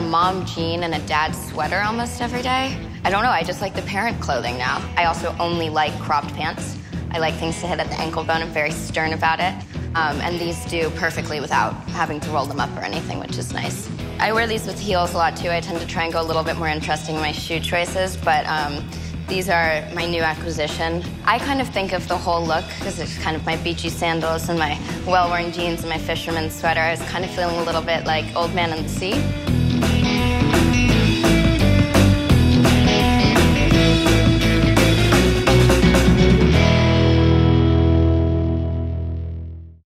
a mom jean and a dad sweater almost every day. I don't know, I just like the parent clothing now. I also only like cropped pants. I like things to hit at the ankle bone. I'm very stern about it. And these do perfectly without having to roll them up or anything, which is nice. I wear these with heels a lot, too. I tend to try and go a little bit more interesting in my shoe choices, but these are my new acquisition. I kind of think of the whole look, because it's kind of my beachy sandals and my well-worn jeans and my fisherman's sweater. I was kind of feeling a little bit like Old Man and the Sea.